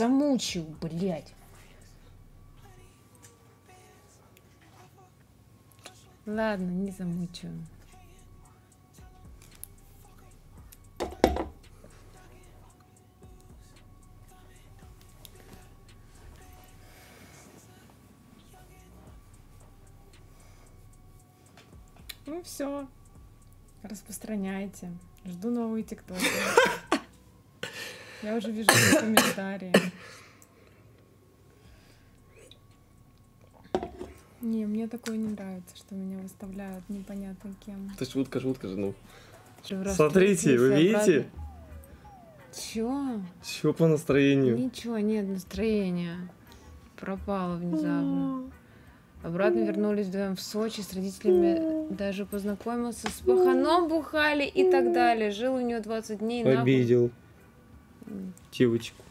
замучил, блядь. Ладно, не замучу. Ну все, распространяйте. Жду новые тиктоки. Я уже вижу комментарии. Не, мне такое не нравится, что меня выставляют непонятно кем. То есть утка же, ну. Смотрите, вы видите? Чё? Чё по настроению? Ничего, нет настроения. Пропало внезапно. Обратно вернулись вдвоем в Сочи с родителями, даже познакомился с паханом, бухали и так далее. Жил у нее 20 дней. Обидел девочку.